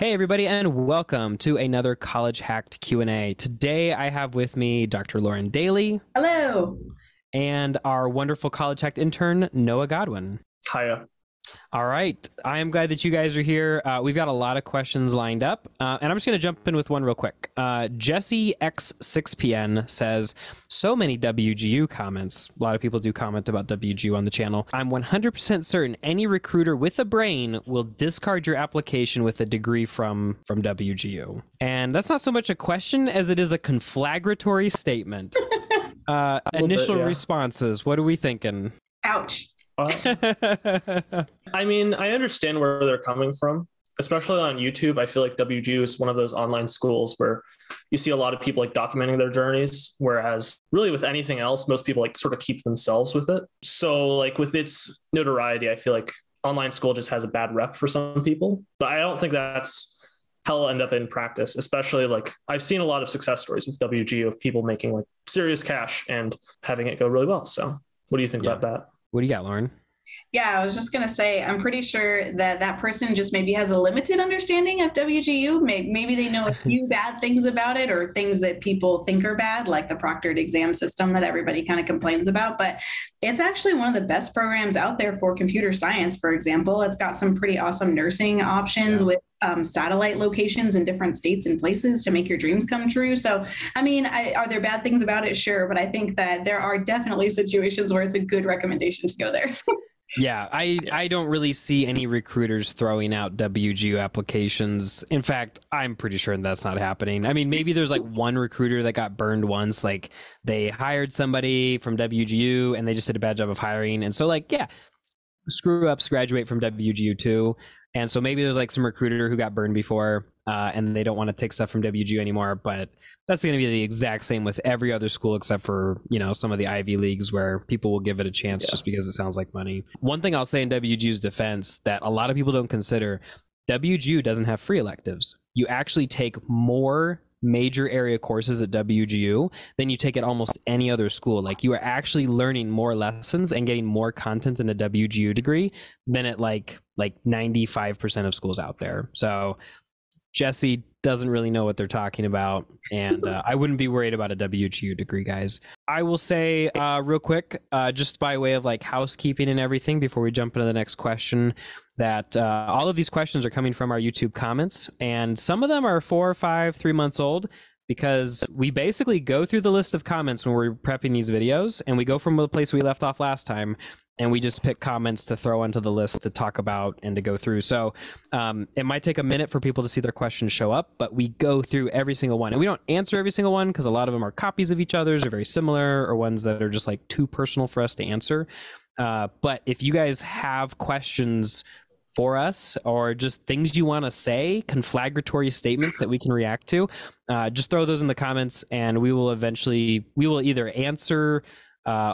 Hey everybody, and welcome to another College Hacked Q&A. Today I have with me Dr. Lauren Daly. Hello. And our wonderful College Hacked intern, Noah Godwin. Hiya. All right. I am glad that you guys are here. We've got a lot of questions lined up, and I'm just going to jump in with one real quick. Jesse X6PN says, so many WGU comments. A lot of people do comment about WGU on the channel. I'm 100% certain any recruiter with a brain will discard your application with a degree from WGU. And that's not so much a question as it is a conflagratory statement. Initial responses. What are we thinking? Ouch. I mean, I understand where they're coming from, especially on YouTube. I feel like WGU is one of those online schools where you see a lot of people like documenting their journeys, whereas really with anything else, most people like sort of keep themselves with it. So like with its notoriety, I feel like online school just has a bad rep for some people, but I don't think that's how it'll end up in practice, especially like I've seen a lot of success stories with WGU of people making like serious cash and having it go really well. So what do you think about that? What do you got, Lauren? Yeah, I was just going to say, I'm pretty sure that that person just maybe has a limited understanding of WGU. Maybe they know a few bad things about it, or things that people think are bad, like the proctored exam system that everybody kind of complains about. But it's actually one of the best programs out there for computer science, for example. It's got some pretty awesome nursing options with satellite locations in different states and places to make your dreams come true. So, I mean, are there bad things about it? Sure. But I think that there are definitely situations where it's a good recommendation to go there. Yeah, I don't really see any recruiters throwing out WGU applications. In fact, I'm pretty sure that's not happening. I mean, maybe there's like one recruiter that got burned once, like they hired somebody from WGU and they just did a bad job of hiring. And so like, yeah, screw ups graduate from WGU too. And so maybe there's like some recruiter who got burned before and they don't want to take stuff from WGU anymore. But that's going to be the exact same with every other school, except for, you know, some of the Ivy Leagues where people will give it a chance just because it sounds like money. One thing I'll say in WGU's defense that a lot of people don't consider, WGU doesn't have free electives. You actually take more major area courses at WGU than you take at almost any other school. Like you are actually learning more lessons and getting more content in a WGU degree than at like 95% of schools out there. So Jesse doesn't really know what they're talking about, and I wouldn't be worried about a WGU degree, guys. I will say real quick, just by way of like housekeeping and everything before we jump into the next question, that all of these questions are coming from our YouTube comments, and some of them are 4 or 5, 3 months old, because we basically go through the list of comments when we're prepping these videos, and we go from the place we left off last time, and we just pick comments to throw onto the list to talk about and to go through. So it might take a minute for people to see their questions show up, but we go through every single one. And we don't answer every single one because a lot of them are copies of each other's or very similar, or ones that are just like too personal for us to answer. But if you guys have questions for us, or just things you want to say, conflagratory statements that we can react to, just throw those in the comments, and we will eventually, we will either answer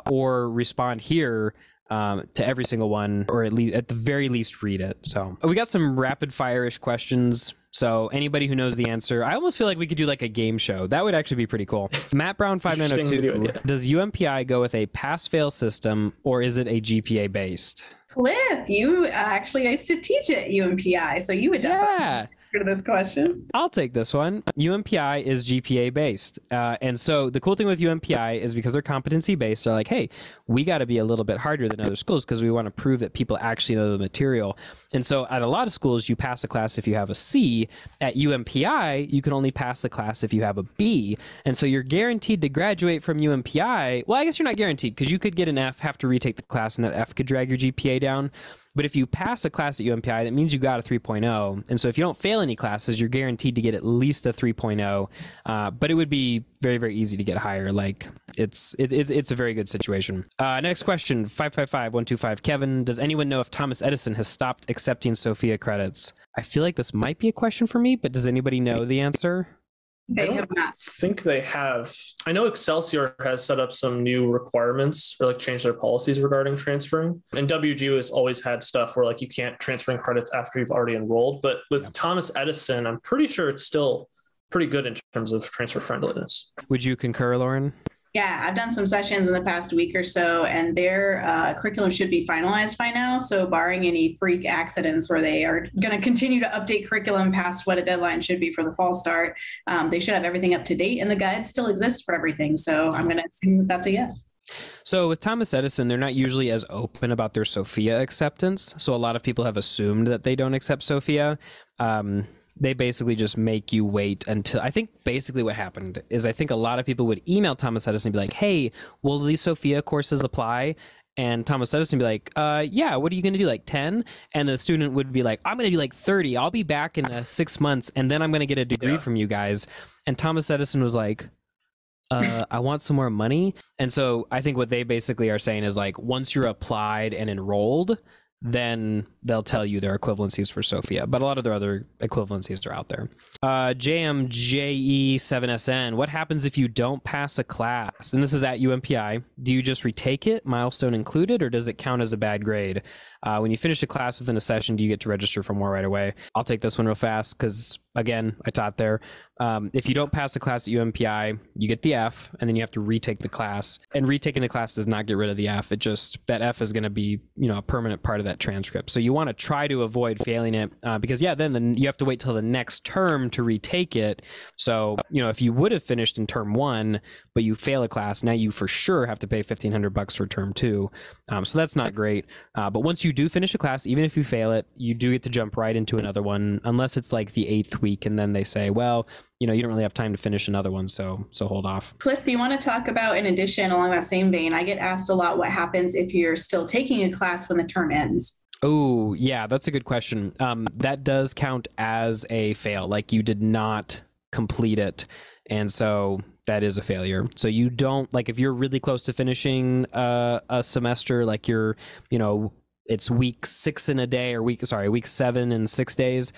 or respond here to every single one, or at least at the very least read it. So we got some rapid fire-ish questions. So anybody who knows the answer, I almost feel like we could do like a game show. That would actually be pretty cool. Matt Brown 5902. Does UMPI go with a pass-fail system, or is it a GPA based? Cliff, you actually used to teach at UMPI, so you would definitely to this question. I'll take this one. UMPI is GPA based. And so the cool thing with UMPI is because they're competency based, they're like, hey, we got to be a little bit harder than other schools because we want to prove that people actually know the material. And so at a lot of schools, you pass a class if you have a C. At UMPI, you can only pass the class if you have a B. And so you're guaranteed to graduate from UMPI. Well, I guess you're not guaranteed, because you could get an F, have to retake the class, and that F could drag your GPA down. But if you pass a class at UMPI, that means you got a 3.0. And so if you don't fail any classes, you're guaranteed to get at least a 3.0. But it would be very, very easy to get higher. Like it's a very good situation. Next question, 555125. Kevin, does anyone know if Thomas Edison has stopped accepting Sophia credits? I feel like this might be a question for me, but does anybody know the answer? They have not. I think they have. I know Excelsior has set up some new requirements, or like changed their policies regarding transferring. And WGU has always had stuff where like you can't transfer in credits after you've already enrolled. But with Thomas Edison, I'm pretty sure it's still pretty good in terms of transfer friendliness. Would you concur, Lauren? Yeah, I've done some sessions in the past week or so, and their curriculum should be finalized by now. So barring any freak accidents where they are going to continue to update curriculum past what a deadline should be for the fall start, they should have everything up to date, and the guide still exists for everything. So I'm going to assume that that's a yes. So with Thomas Edison, they're not usually as open about their Sophia acceptance. So a lot of people have assumed that they don't accept Sophia. They basically just make you wait until, I think basically what happened is I think a lot of people would email Thomas Edison and be like, hey, will these Sophia courses apply? And Thomas Edison would be like, yeah, what are you going to do, like 10? And the student would be like, I'm going to do like 30. I'll be back in 6 months, and then I'm going to get a degree from you guys. And Thomas Edison was like, I want some more money. And so I think what they basically are saying is like, once you're applied and enrolled, then they'll tell you their equivalencies for Sophia. But a lot of their other equivalencies are out there. JMJE7SN, what happens if you don't pass a class? And this is at UMPI. Do you just retake it, milestone included, or does it count as a bad grade? When you finish a class within a session, do you get to register for more right away? I'll take this one real fast because, again, I taught there. If you don't pass the class at UMPI, you get the F, and then you have to retake the class. And retaking the class does not get rid of the F. It just, that F is going to be, you know, a permanent part of that transcript. So you want to try to avoid failing it because, yeah, then you have to wait till the next term to retake it. So, you know, if you would have finished in term one, but you fail a class, now you for sure have to pay $1,500 for term two. So that's not great. But once you do finish a class, even if you fail it, you do get to jump right into another one, unless it's like the 8th week and then they say, well, you know, you don't really have time to finish another one, so hold off. Cliff, do you want to talk about, in addition, along that same vein, I get asked a lot what happens if you're still taking a class when the term ends? Oh, yeah, that's a good question. That does count as a fail, like you did not complete it, and so that is a failure. So you don't, like, if you're really close to finishing a semester, like you're, you know, it's week 6 in a day, or week 7 in 6 days,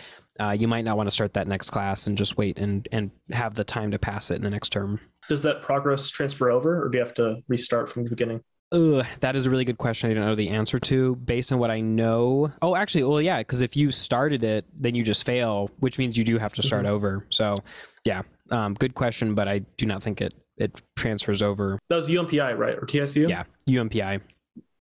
you might not want to start that next class and just wait and have the time to pass it in the next term. Does that progress transfer over, or do you have to restart from the beginning? That is a really good question I don't know the answer to. Based on what I know, yeah, because if you started it, then you just fail, which means you do have to start over. So yeah, good question, but I do not think it transfers over. That was UMPI, right? Or TSU? Yeah, UMPI.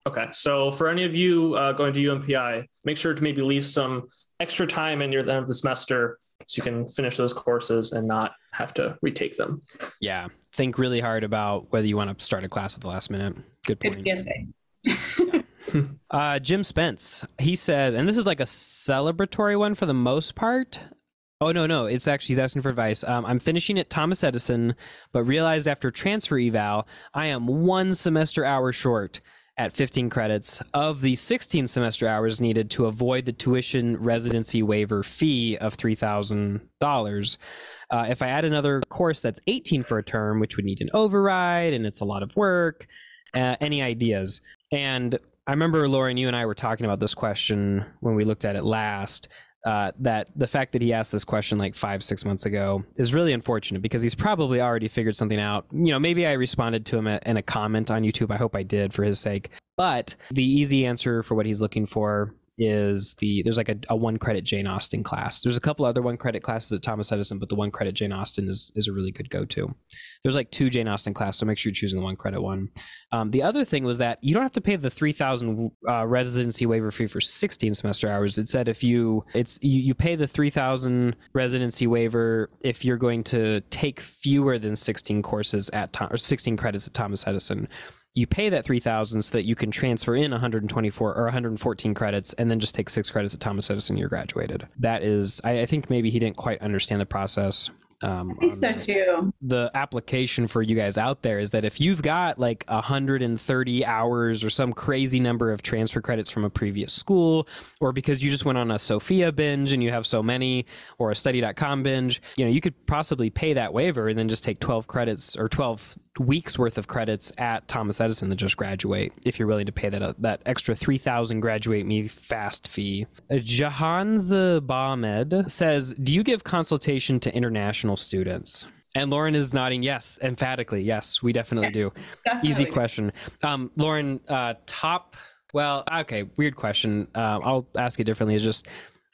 Okay, so for any of you going to UMPI, make sure to maybe leave some extra time in your end of the semester so you can finish those courses and not have to retake them. Yeah, think really hard about whether you want to start a class at the last minute. Good point. Good Jim Spence, he says, and this is like a celebratory one for the most part. Oh, no, it's actually, he's asking for advice. I'm finishing at Thomas Edison, but realized after transfer eval, I am 1 semester hour short at 15 credits of the 16 semester hours needed to avoid the tuition residency waiver fee of $3,000. If I add another course, that's 18 for a term, which would need an override, and it's a lot of work. Any ideas? And I remember, Lauren, you and I were talking about this question when we looked at it last, that the fact that he asked this question like 5-6 months ago is really unfortunate, because he's probably already figured something out. You know, maybe I responded to him in a comment on YouTube. I hope I did, for his sake. But the easy answer for what he's looking for is there's like a 1 credit Jane Austen class. There's a couple other 1 credit classes at Thomas Edison, but the 1 credit Jane Austen is a really good go-to. There's like 2 Jane Austen classes, so make sure you're choosing the 1 credit one. The other thing was that you don't have to pay the $3,000 residency waiver fee for 16 semester hours. It said you pay the $3,000 residency waiver if you're going to take fewer than 16 courses or 16 credits at Thomas Edison. You pay that $3,000 so that you can transfer in 124 or 114 credits and then just take 6 credits at Thomas Edison and you're graduated. That is, I think maybe he didn't quite understand the process. I think so too. The application for you guys out there is that if you've got like 130 hours or some crazy number of transfer credits from a previous school, or because you just went on a Sophia binge and you have so many, or a Study.com binge, you know, you could possibly pay that waiver and then just take 12 credits or 12 weeks worth of credits at Thomas Edison to just graduate, if you're willing to pay that extra $3,000 graduate me fast fee. Jahanzeb Ahmed says, do you give consultation to international students? And Lauren is nodding yes, emphatically. Yes, we definitely do. Definitely. Easy question. Lauren, weird question. I'll ask it differently. It's just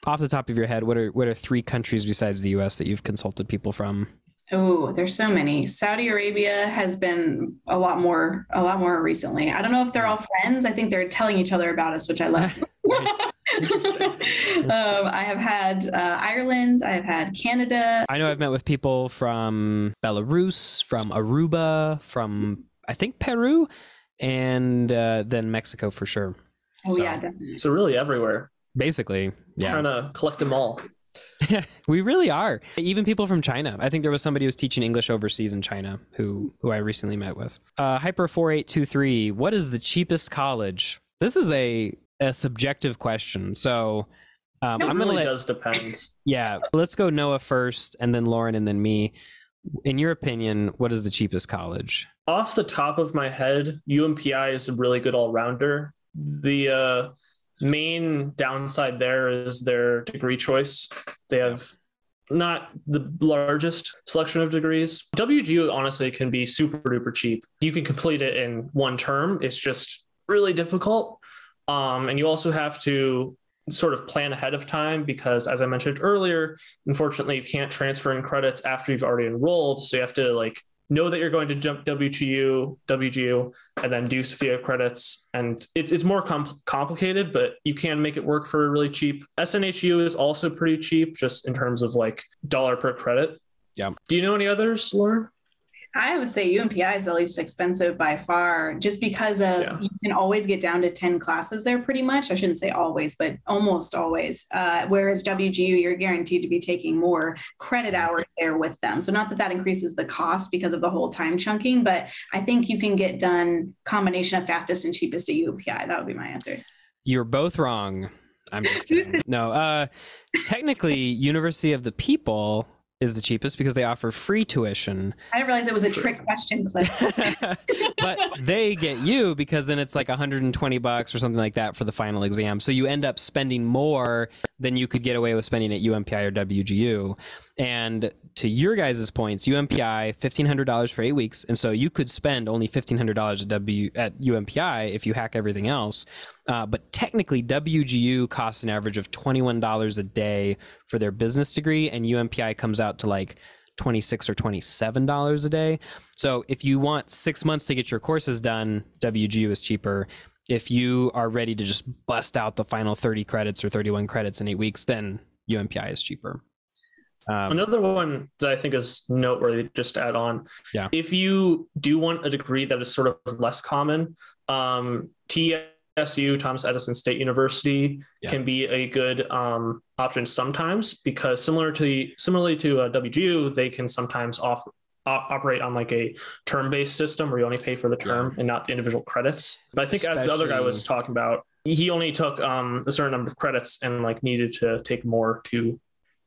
off the top of your head, what are 3 countries besides the US that you've consulted people from? Oh, there's so many. Saudi Arabia has been a lot more recently. I don't know if they're all friends. I think they're telling each other about us, which I love. Nice. I have had Ireland. I have had Canada. I know I've met with people from Belarus, from Aruba, from I think Peru, and then Mexico for sure. Oh, so, yeah, definitely. So really everywhere. Basically, yeah. Trying to collect them all. We really are. Even people from China. I think there was somebody who was teaching English overseas in China who I recently met with. Hyper4823, what is the cheapest college? This is a subjective question. So I'm really gonna does depend. Yeah. Let's go Noah first and then Lauren and then me. In your opinion, what is the cheapest college? Off the top of my head, UMPI is a really good all-rounder. The main downside there is their degree choice. They have not the largest selection of degrees. WGU honestly can be super duper cheap. You can complete it in one term. It's just really difficult. And you also have to sort of plan ahead of time because, as I mentioned earlier, unfortunately, you can't transfer in credits after you've already enrolled. So you have to like know that you're going to jump WGU, and then do Sophia credits. And it's more complicated, but you can make it work for really cheap. SNHU is also pretty cheap, just in terms of like dollar per credit. Yeah. Do you know any others, Lauren? I would say UMPI is the least expensive by far, just because of you can always get down to 10 classes there pretty much. I shouldn't say always, but almost always. Whereas WGU, you're guaranteed to be taking more credit hours there with them. So not that that increases the cost because of the whole time chunking, but I think you can get done combination of fastest and cheapest at UMPI. That would be my answer. You're both wrong. I'm just kidding. No, technically University of the People is the cheapest because they offer free tuition. I didn't realize it was a trick question, Cliff. But they get you because then it's like $120 or something like that for the final exam. So you end up spending more than you could get away with spending at UMPI or WGU. And to your guys' points, UMPI, $1,500 for 8 weeks. And so you could spend only $1,500 at UMPI if you hack everything else. But technically, WGU costs an average of $21 a day for their business degree, and UMPI comes out to like $26 or $27 a day. So if you want 6 months to get your courses done, WGU is cheaper. If you are ready to just bust out the final 30 credits or 31 credits in 8 weeks, then UMPI is cheaper. Another one that I think is noteworthy, just to add on, if you do want a degree that is sort of less common, TSU, Thomas Edison State University, can be a good option sometimes, because similarly to WGU, they can sometimes operate on like a term-based system where you only pay for the term and not the individual credits. But I think as the other guy was talking about, he only took a certain number of credits and like needed to take more to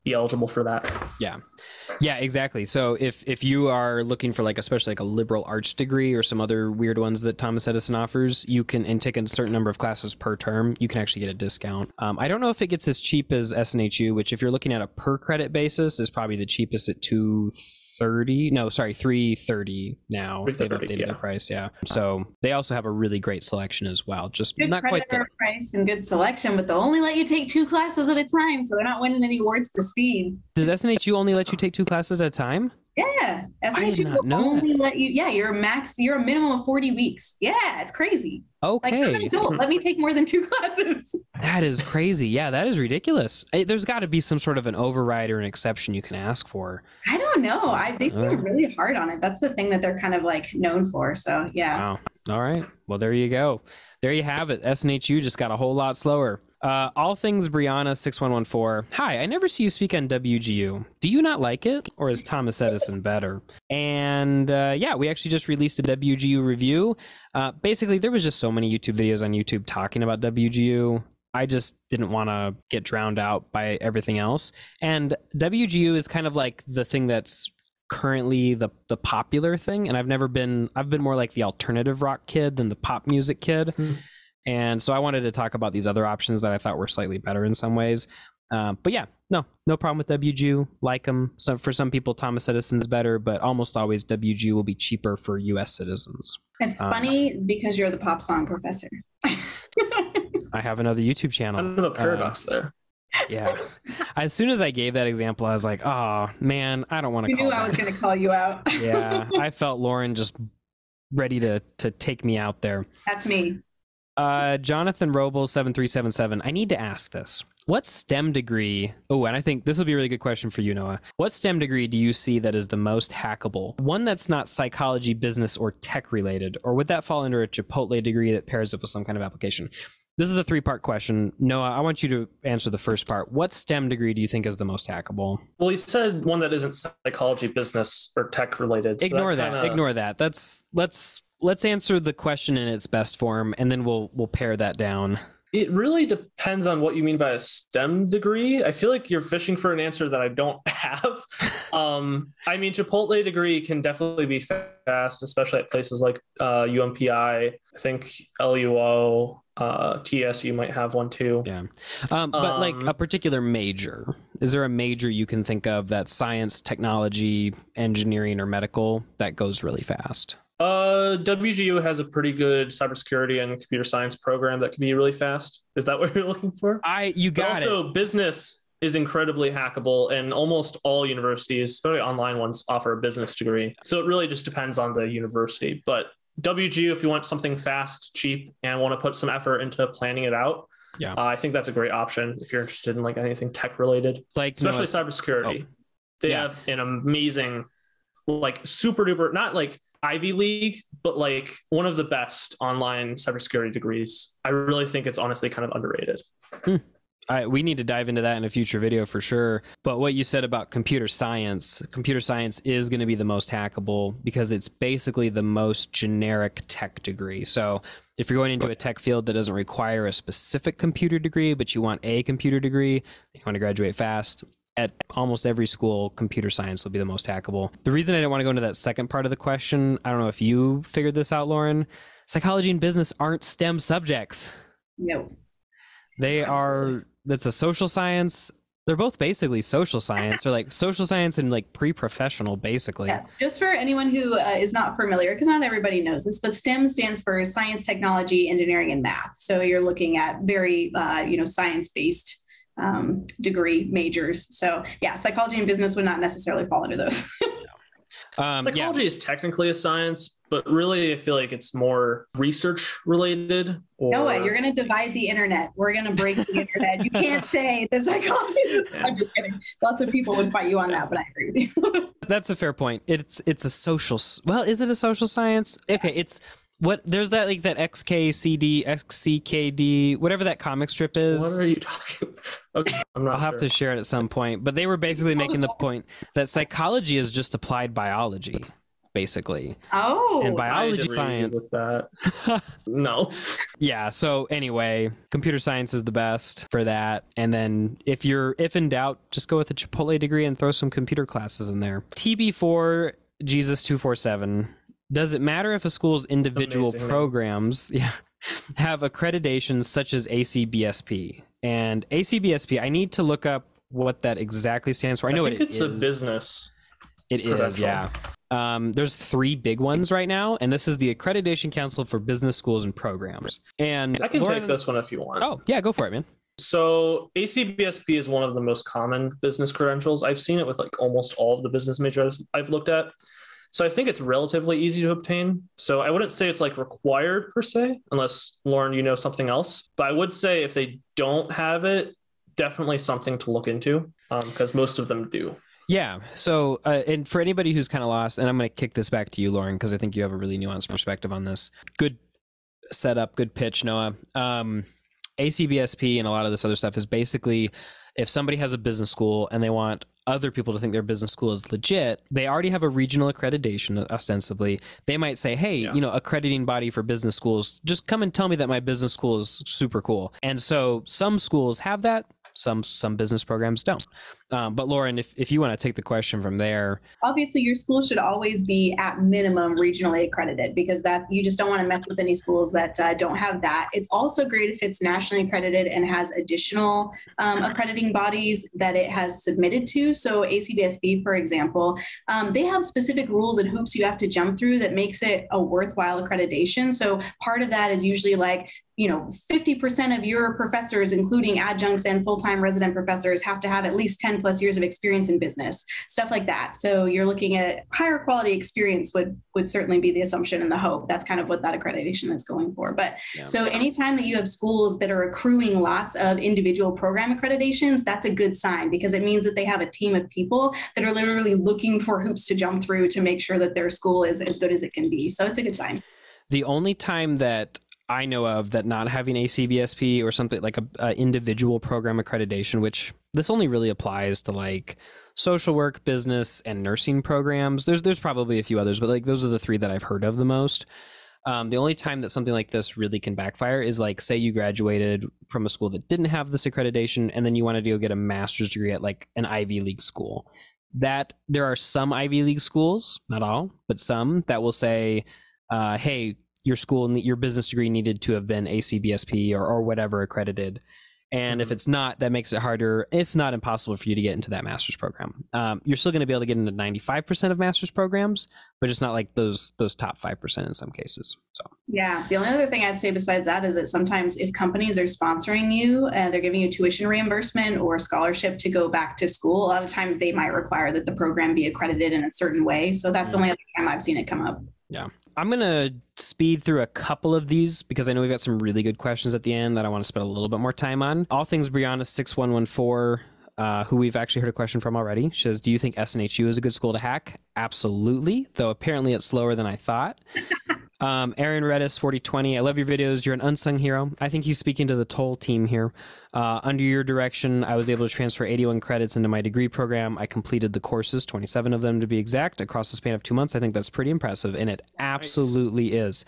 be eligible for that. Yeah, exactly. So if you are looking for like especially like a liberal arts degree or some other weird ones that Thomas Edison offers, you can and take a certain number of classes per term, you can actually get a discount. I don't know if it gets as cheap as SNHU, which if you're looking at a per credit basis is probably the cheapest at $330 now. They've updated the price, so they also have a really great selection as well. Just good, not quite the price and good selection, but they'll only let you take two classes at a time, so they're not winning any awards for speed. Does SNHU only let you take two classes at a time? Yeah, SNHU will only let you. Yeah, you're a minimum of 40 weeks. Yeah, it's crazy. Okay, like, I'm an adult. Let me take more than two classes. That is crazy. Yeah, that is ridiculous. There's got to be some sort of an override or an exception you can ask for. I don't know. They seem really hard on it. That's the thing that they're kind of like known for. So yeah. Wow. All right. Well, there you go. There you have it. SNHU just got a whole lot slower. All things Brianna 6114. Hi, I never see you speak on WGU. Do you not like it, or is Thomas Edison better? And yeah, we actually just released a WGU review. Basically, there was just so many YouTube videos on YouTube talking about WGU. I just didn't want to get drowned out by everything else. And WGU is kind of like the thing that's currently the popular thing. And I've been more like the alternative rock kid than the pop music kid. And so I wanted to talk about these other options that I thought were slightly better in some ways. But yeah, no problem with WGU. Like them. So for some people, Thomas Edison's better, but almost always WGU will be cheaper for U.S. citizens. It's funny because you're the pop song professor. I have another YouTube channel. Kind of a paradox there. Yeah. As soon as I gave that example, I was like, oh man, I don't want to call you out. You knew I was going to call you out. Yeah. I felt Lauren just ready to take me out there. That's me. Jonathan Robles 7377. I need to ask this. What STEM degree? Oh, and I think this will be a really good question for you, Noah. What STEM degree do you see that is the most hackable? One that's not psychology, business, or tech related, or would that fall under a Chipotle degree that pairs up with some kind of application? This is a three-part question. Noah, I want you to answer the first part. What STEM degree do you think is the most hackable? Well, he said one that isn't psychology, business, or tech related. So Ignore that. Let's answer the question in its best form, and then we'll pare that down. It really depends on what you mean by a STEM degree. I feel like you're fishing for an answer that I don't have. I mean, Chipotle degree can definitely be fast, especially at places like UMPI. I think LUO, TSU might have one too. Yeah, but like a particular major. Is there a major you can think of that's science, technology, engineering, or medical that goes really fast? WGU has a pretty good cybersecurity and computer science program that can be really fast. Is that what you're looking for? Also, business is incredibly hackable, and almost all universities, especially online ones, offer a business degree. So it really just depends on the university. But WGU, if you want something fast, cheap, and want to put some effort into planning it out, yeah, I think that's a great option if you're interested in like anything tech related, like especially cybersecurity. Oh. They have an amazing, like super duper, not like Ivy League, but like one of the best online cybersecurity degrees. I really think it's honestly kind of underrated. We need to dive into that in a future video for sure. But what you said about computer science is going to be the most hackable because it's basically the most generic tech degree. So if you're going into a tech field that doesn't require a specific computer degree, but you want a computer degree, you want to graduate fast, at almost every school, computer science will be the most hackable. The reason I didn't want to go into that second part of the question, I don't know if you figured this out, Lauren, psychology and business aren't STEM subjects. No. They are, that's a social science. They're both basically social science, or like social science and like pre-professional, basically. Yes. Just for anyone who is not familiar, because not everybody knows this, but STEM stands for science, technology, engineering, and math. So you're looking at very, science-based degree majors. So yeah, psychology and business would not necessarily fall into those. Psychology is technically a science, but really I feel like it's more research related. Or... Noah, you're going to divide the internet. We're going to break the internet. You can't say the psychology. I'm just kidding. Lots of people would fight you on that, but I agree with you. That's a fair point. It's a social, well, is it a social science? Okay. It's, what there's that like that XKCD, XCKD, whatever that comic strip is. What are you talking about? Okay, I'll have to share it at some point. But they were basically making the point that psychology is just applied biology, basically. Oh, and biology science. With that. No. Yeah. So anyway, computer science is the best for that. And then if in doubt, just go with a Chipotle degree and throw some computer classes in there. TB4 Jesus 247. Does it matter if a school's individual programs have accreditations such as ACBSP? And ACBSP, I need to look up what that exactly stands for. I know I think it is. It's a business. It is, yeah. There's three big ones right now, and this is the Accreditation Council for Business Schools and Programs. And I can take this one if you want. Oh, yeah, go for it, man. So ACBSP is one of the most common business credentials. I've seen it with like almost all of the business majors I've looked at. So I think it's relatively easy to obtain. So I wouldn't say it's like required per se, unless Lauren, you know something else. But I would say if they don't have it, definitely something to look into because most of them do. Yeah. So and for anybody who's kind of lost, and I'm going to kick this back to you, Lauren, because I think you have a really nuanced perspective on this. Good setup, good pitch, Noah. ACBSP and a lot of this other stuff is basically if somebody has a business school and they want other people to think their business school is legit, they already have a regional accreditation ostensibly. They might say, hey, accrediting body for business schools, just come and tell me that my business school is super cool. And so some schools have that, some business programs don't. But Lauren, if you want to take the question from there. Obviously, your school should always be at minimum regionally accredited, because that you just don't want to mess with any schools that don't have that. It's also great if it's nationally accredited and has additional accrediting bodies that it has submitted to. So ACBSP, for example, they have specific rules and hoops you have to jump through that makes it a worthwhile accreditation. So part of that is usually like, you know, 50% of your professors, including adjuncts and full-time resident professors, have to have at least 10 plus years of experience in business, stuff like that. So you're looking at higher quality experience would certainly be the assumption and the hope. That's kind of what that accreditation is going for. But yeah. So anytime that you have schools that are accruing lots of individual program accreditations, that's a good sign, because it means that they have a team of people that are literally looking for hoops to jump through to make sure that their school is as good as it can be. So it's a good sign. The only time that I know of that not having ACBSP or something like a individual program accreditation, which this only really applies to like social work, business, and nursing programs. There's probably a few others, but like those are the three that I've heard of the most. The only time that something like this really can backfire is like, say you graduated from a school that didn't have this accreditation, and then you wanted to go get a master's degree at like an Ivy League school. That there are some Ivy League schools, not all, but some that will say, hey, your school, your business degree needed to have been ACBSP or whatever accredited. And if it's not, that makes it harder, if not impossible, for you to get into that master's program. You're still going to be able to get into 95% of master's programs, but just not like those top 5% in some cases. So yeah, the only other thing I'd say besides that is that sometimes if companies are sponsoring you, they're giving you tuition reimbursement or scholarship to go back to school, a lot of times they might require that the program be accredited in a certain way. So that's the only other time I've seen it come up. Yeah. I'm going to speed through a couple of these because I know we've got some really good questions at the end that I want to spend a little bit more time on. All things Brianna 6114, who we've actually heard a question from already. She says, do you think SNHU is a good school to hack? Absolutely, though apparently it's slower than I thought. Aaron Redis 4020, I love your videos. You're an unsung hero. I think he's speaking to the TOL team here. Under your direction, I was able to transfer 81 credits into my degree program. I completed the courses, 27 of them to be exact, across the span of 2 months. I think that's pretty impressive, and it absolutely is.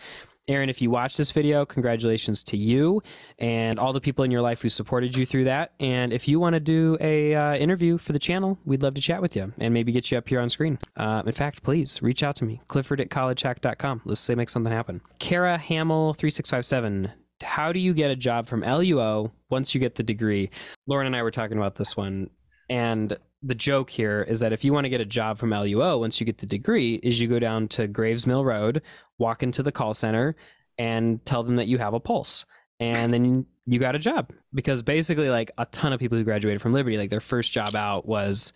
Aaron, if you watch this video, congratulations to you and all the people in your life who supported you through that. And if you want to do a interview for the channel, we'd love to chat with you and maybe get you up here on screen. In fact, please reach out to me, Clifford@collegehacked.com. Let's say make something happen. Kara Hamel 3657. How do you get a job from LUO once you get the degree? Lauren and I were talking about this one, and the joke here is that if you want to get a job from LUO once you get the degree is you go down to Graves Mill Road, walk into the call center, and tell them that you have a pulse. And then you got a job, because basically like a ton of people who graduated from Liberty, like their first job out was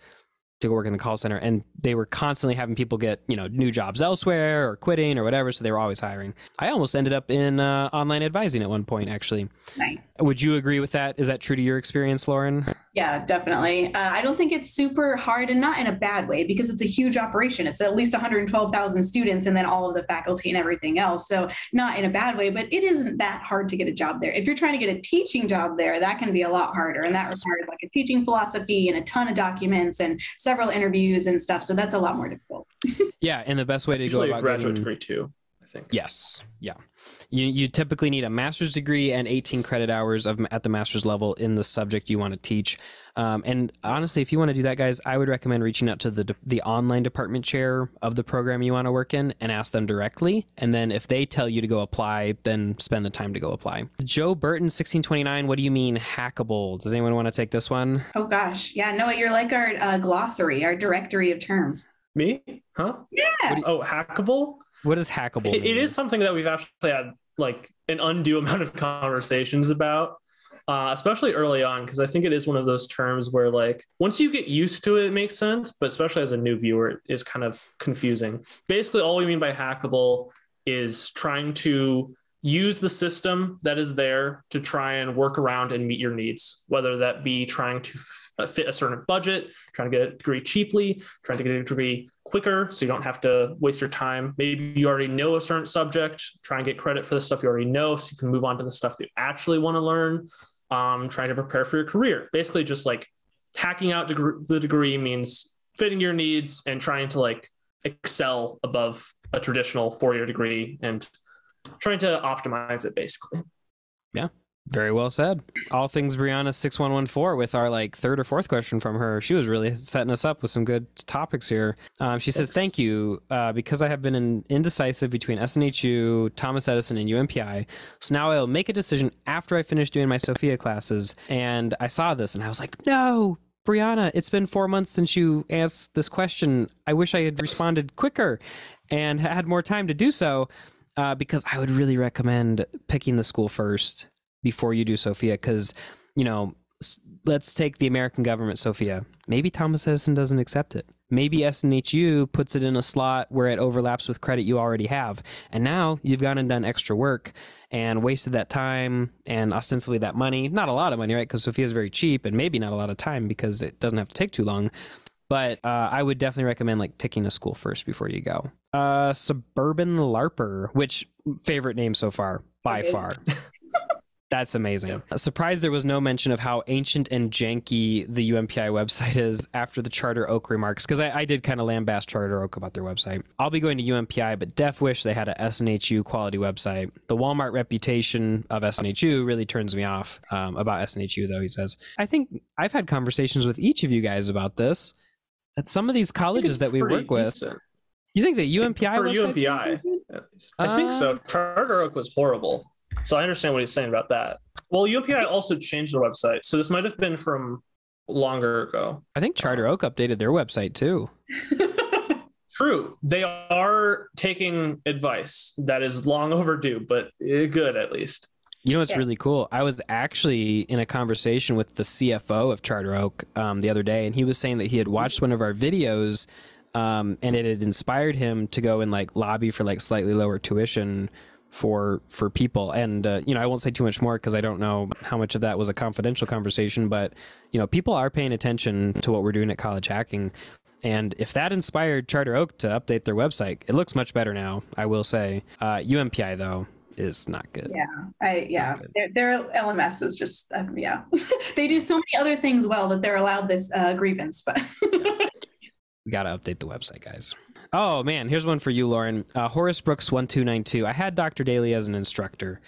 to go work in the call center, and they were constantly having people get, you know, new jobs elsewhere or quitting or whatever, so they were always hiring. I almost ended up in online advising at one point, actually. Nice. Would you agree with that? Is that true to your experience, Lauren? Yeah, definitely. I don't think it's super hard, and not in a bad way, because it's a huge operation. It's at least 112,000 students and then all of the faculty and everything else. So not in a bad way, but it isn't that hard to get a job there. If you're trying to get a teaching job there, that can be a lot harder. And that requires like a teaching philosophy and a ton of documents and several interviews and stuff. So that's a lot more difficult. Yeah. And the best way to go about graduate degree too, I think. Yes. Yeah. You typically need a master's degree and 18 credit hours at the master's level in the subject you want to teach. And honestly, if you want to do that, guys, I would recommend reaching out to the online department chair of the program you want to work in and ask them directly. And then if they tell you to go apply, then spend the time to go apply. Joe Burton 1629, what do you mean hackable? Does anyone want to take this one? Oh gosh. Yeah, Noah, you're like our glossary, our directory of terms. Me? Huh? Yeah. Oh, hackable? What is hackable mean? It is something that we've actually had like an undue amount of conversations about, especially early on, because I think it is one of those terms where like once you get used to it, it makes sense. But especially as a new viewer, it is kind of confusing. Basically, all we mean by hackable is trying to use the system that is there to try and work around and meet your needs, whether that be trying to fit a certain budget, trying to get a degree cheaply, trying to get a degree quicker so you don't have to waste your time. Maybe you already know a certain subject, try and get credit for the stuff you already know so you can move on to the stuff that you actually want to learn, trying to prepare for your career. Basically just like hacking out the degree means fitting your needs and trying to like excel above a traditional four-year degree and trying to optimize it basically. Yeah. Very well said. All things Brianna 6114 with our like third or fourth question from her. She was really setting us up with some good topics here. She says, thank you. Because I have been indecisive between SNHU, Thomas Edison, and UMPI. So now I'll make a decision after I finish doing my Sophia classes. And I saw this and I was like, no, Brianna, it's been 4 months since you asked this question. I wish I had responded quicker and had more time to do so. Because I would really recommend picking the school first before you do Sophia, because, you know, let's take the American government Sophia. Maybe Thomas Edison doesn't accept it. Maybe SNHU puts it in a slot where it overlaps with credit you already have. And now you've gone and done extra work and wasted that time and ostensibly that money. Not a lot of money, right? Because Sophia is very cheap, and maybe not a lot of time because it doesn't have to take too long. But I would definitely recommend like picking a school first before you go. Suburban LARPer, which favorite name so far by far. That's amazing. Yeah. Surprised there was no mention of how ancient and janky the UMPI website is after the Charter Oak remarks, because I did kind of lambast Charter Oak about their website. I'll be going to UMPI, but def wish they had a SNHU quality website. The Walmart reputation of SNHU really turns me off. About SNHU though, he says. I think I've had conversations with each of you guys about this. At some of these colleges that we work decent. With, you think that UMPI for UMPI, at least. I think so. Charter Oak was horrible, so I understand what he's saying about that. Well, UMPI also changed their website, so this might have been from longer ago. I think Charter Oak updated their website too. True, they are taking advice that is long overdue, but good at least. You know what's really cool? I was actually in a conversation with the CFO of Charter Oak the other day, and he was saying that he had watched one of our videos and it had inspired him to go and like lobby for like slightly lower tuition for people. And, you know, I won't say too much more because I don't know how much of that was a confidential conversation, but, you know, people are paying attention to what we're doing at College Hacking. And if that inspired Charter Oak to update their website, it looks much better now, I will say. UMPI, though, is not good. Their LMS is just they do so many other things well that they're allowed this grievance, but we gotta update the website, guys. Oh man, here's one for you, Lauren. Horace Brooks 1292. I had Dr. Daly as an instructor.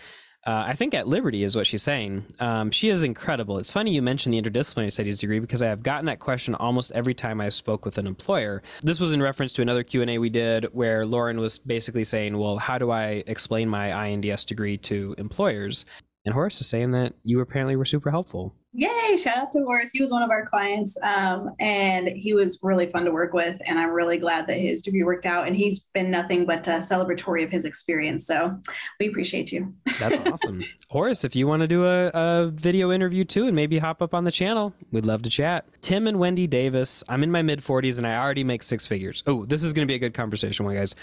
I think at Liberty is what she's saying. She is incredible. It's funny you mentioned the interdisciplinary studies degree because I have gotten that question almost every time I spoke with an employer. This was in reference to another Q&A we did where Lauren was basically saying, well, how do I explain my INDS degree to employers? And Horace is saying that you apparently were super helpful. Yay, shout out to Horace. He was one of our clients, and he was really fun to work with, and I'm really glad that his degree worked out, and he's been nothing but celebratory of his experience, so we appreciate you. That's awesome. Horace, if you want to do a video interview too and maybe hop up on the channel, we'd love to chat. Tim and Wendy Davis, I'm in my mid-40s and I already make six figures. Oh, this is going to be a good conversation, guys.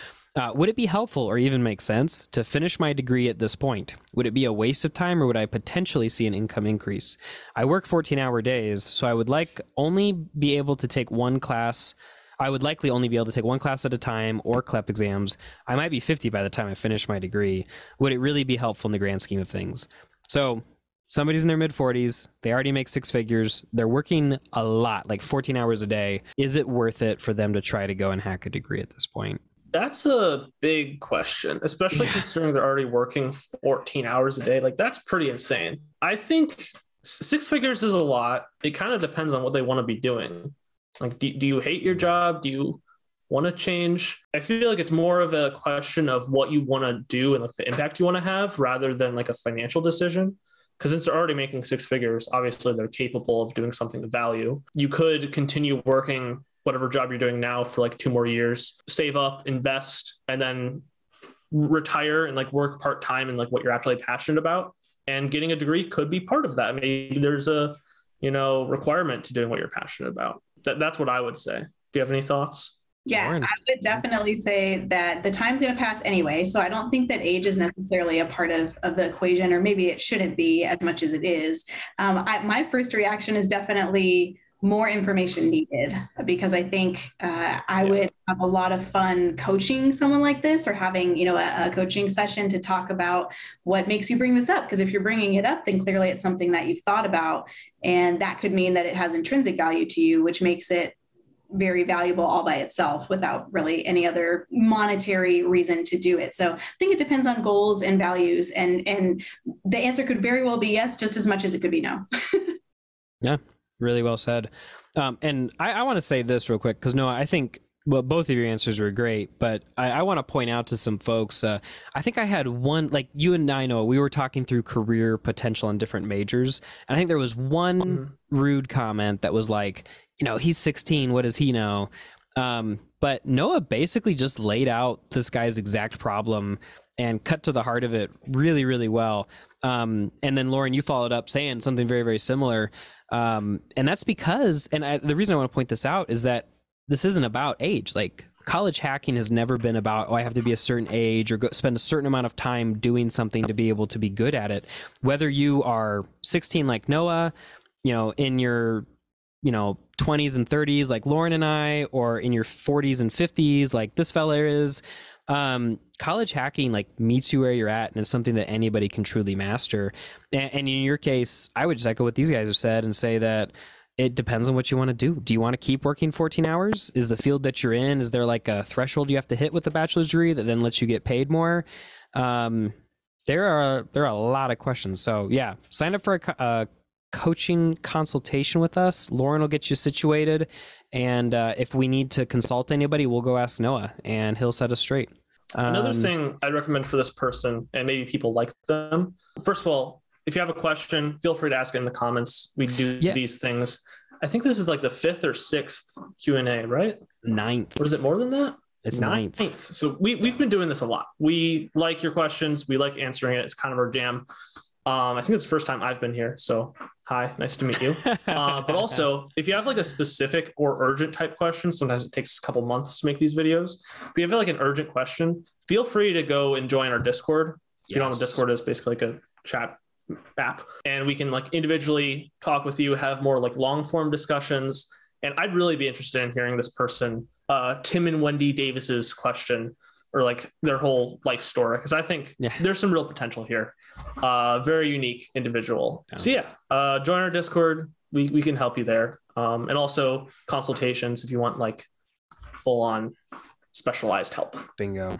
Would it be helpful or even make sense to finish my degree at this point? Would it be a waste of time or would I potentially see an income increase? I work 14-hour days, so I would likely only be able to take one class at a time or CLEP exams. I might be 50 by the time I finish my degree. Would it really be helpful in the grand scheme of things? So somebody's in their mid-40s, they already make six figures, they're working a lot, like 14 hours a day. Is it worth it for them to try to go and hack a degree at this point? That's a big question, especially considering they're already working 14 hours a day. Like, that's pretty insane. I think six figures is a lot. It kind of depends on what they want to be doing. Like, do you hate your job? Do you want to change? I feel like it's more of a question of what you want to do and like the impact you want to have rather than like a financial decision. Because since they're already making six figures, obviously they're capable of doing something of value. You could continue working whatever job you're doing now for like 2 more years, save up, invest, and then retire and like work part-time in like what you're actually passionate about. And getting a degree could be part of that. Maybe there's a, you know, requirement to doing what you're passionate about. That's what I would say. Do you have any thoughts? Yeah, Lauren. I would definitely say that the time's going to pass anyway. So I don't think that age is necessarily a part of the equation, or maybe it shouldn't be as much as it is. My first reaction is definitely more information needed, because I think I would have a lot of fun coaching someone like this, or having, you know, a coaching session to talk about what makes you bring this up. Because if you're bringing it up, then clearly it's something that you've thought about, and that could mean that it has intrinsic value to you, which makes it very valuable all by itself without really any other monetary reason to do it. So I think it depends on goals and values, and the answer could very well be yes, just as much as it could be no. Yeah, really well said. And I want to say this real quick, because Noah, I think, well, both of your answers were great, but I want to point out to some folks, I think I had one, like you and I know, we were talking through career potential in different majors, and I think there was one rude comment that was like, you know, he's 16, what does he know? But Noah basically just laid out this guy's exact problem and cut to the heart of it really, really well. And then Lauren, you followed up saying something very, very similar. And that's because, and the reason I want to point this out is that this isn't about age. Like, college hacking has never been about, oh, I have to be a certain age or go spend a certain amount of time doing something to be able to be good at it. Whether you are 16 like Noah, you know, in your, you know, 20s and 30s like Lauren and I, or in your 40s and 50s like this fella is, college hacking like meets you where you're at, and it's something that anybody can truly master. And in your case, I would just echo what these guys have said and say that it depends on what you want to do. Do you want to keep working 14 hours? Is the field that you're in, is there like a threshold you have to hit with a bachelor's degree that then lets you get paid more? There are a lot of questions. So yeah, sign up for a coaching consultation with us. Lauren will get you situated. And if we need to consult anybody, we'll go ask Noah and he'll set us straight. Another thing I'd recommend for this person, and maybe people like them, first of all, if you have a question, feel free to ask it in the comments. We do these things. I think this is like the 5th or 6th Q&A, right? 9th. Or is it more than that? It's 9th. So we've been doing this a lot. We like your questions. We like answering it. It's kind of our jam. I think it's the first time I've been here. So hi, nice to meet you. But also, if you have like a specific or urgent type question, sometimes it takes a couple months to make these videos. But if you have like an urgent question, feel free to go and join our Discord. If you don't know what Discord is, basically like a chat app, and we can like individually talk with you, have more like long form discussions. And I'd really be interested in hearing this person, Tim and Wendy Davis's question, or like their whole life story. Cause I think there's some real potential here. Very unique individual. So join our Discord. We can help you there. And also consultations if you want like full on specialized help. Bingo.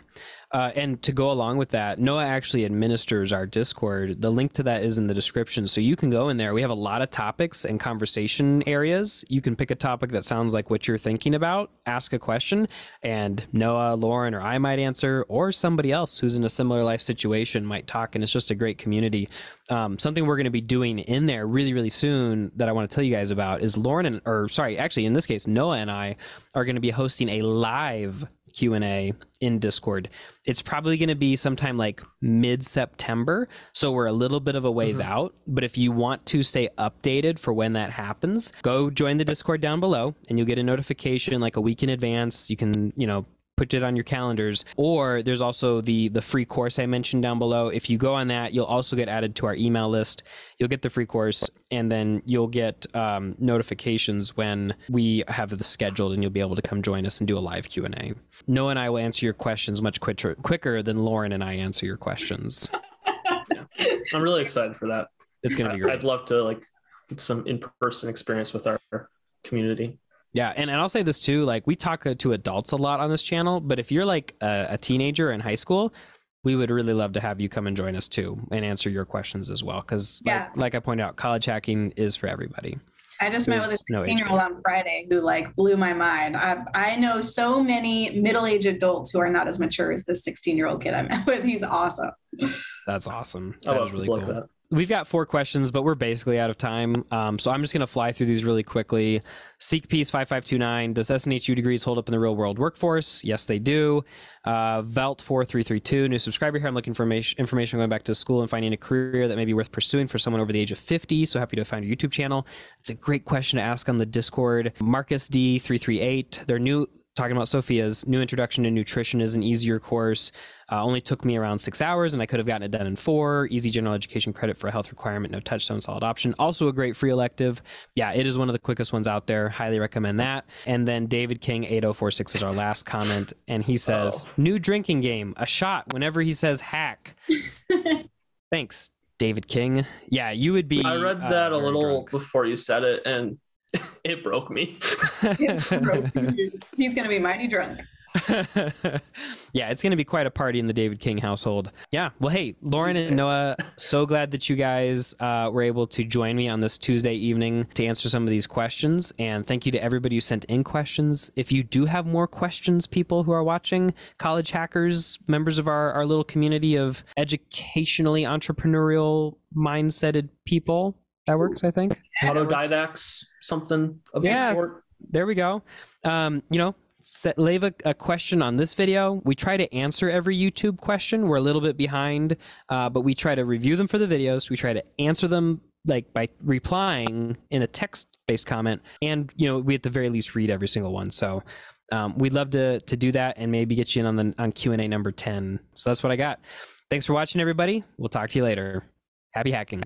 And to go along with that, Noah actually administers our Discord. The link to that is in the description. So you can go in there. We have a lot of topics and conversation areas. You can pick a topic that sounds like what you're thinking about, ask a question, and Noah, Lauren, or I might answer, or somebody else who's in a similar life situation might talk. And it's just a great community. Something we're going to be doing in there really, really soon that I want to tell you guys about is in this case, Noah and I are going to be hosting a live Q&A in Discord. It's probably going to be sometime like mid-September, so we're a little bit of a ways out, but if you want to stay updated for when that happens, go join the Discord down below and you'll get a notification like a week in advance. You can, you know, put it on your calendars, or there's also the free course I mentioned down below. If you go on that, you'll also get added to our email list. You'll get the free course, and then you'll get notifications when we have this scheduled, and you'll be able to come join us and do a live Q&A. Noah and I will answer your questions much quicker than Lauren and I answer your questions. I'm really excited for that. It's going to be great. I'd love to like get some in-person experience with our community. Yeah. And I'll say this too, like we talk to adults a lot on this channel, but if you're like a teenager in high school, we would really love to have you come and join us too and answer your questions as well. Cause like I pointed out, college hacking is for everybody. I just met with a 16-year-old on Friday who like blew my mind. I know so many middle-aged adults who are not as mature as this 16-year-old kid I met with. He's awesome. That's awesome. That was really cool. That. We've got 4 questions, but we're basically out of time. So I'm just going to fly through these really quickly. Seek Peace 5529. Does SNHU degrees hold up in the real world workforce? Yes, they do. Velt 4332. New subscriber here. I'm looking for information going back to school and finding a career that may be worth pursuing for someone over the age of 50. So happy to find your YouTube channel. It's a great question to ask on the Discord. Marcus D 338. They're new. Talking about Sophia's new introduction to nutrition is an easier course. Only took me around 6 hours and I could have gotten it done in 4. Easy general education credit for a health requirement, no touchstone, solid option. Also a great free elective. Yeah, it is one of the quickest ones out there. Highly recommend that. And then David King 8046 is our last comment. And he says, new drinking game, a shot whenever he says hack. Thanks, David King. Yeah, you would be. I read that a little drunk before you said it, and It broke me. He's going to be mighty drunk. Yeah, it's going to be quite a party in the David King household. Yeah. Well, hey, Lauren and Noah, so glad that you guys were able to join me on this Tuesday evening to answer some of these questions. And thank you to everybody who sent in questions. If you do have more questions, people who are watching, college hackers, members of our little community of educationally entrepreneurial mindsetted people, that works, I think. Autodidacts, something of this sort. There we go. You know, leave a question on this video. We try to answer every YouTube question. We're a little bit behind, but we try to review them for the videos. We try to answer them like by replying in a text-based comment. And, you know, we at the very least read every single one. So we'd love to do that and maybe get you in on Q&A number 10. So that's what I got. Thanks for watching, everybody. We'll talk to you later. Happy hacking.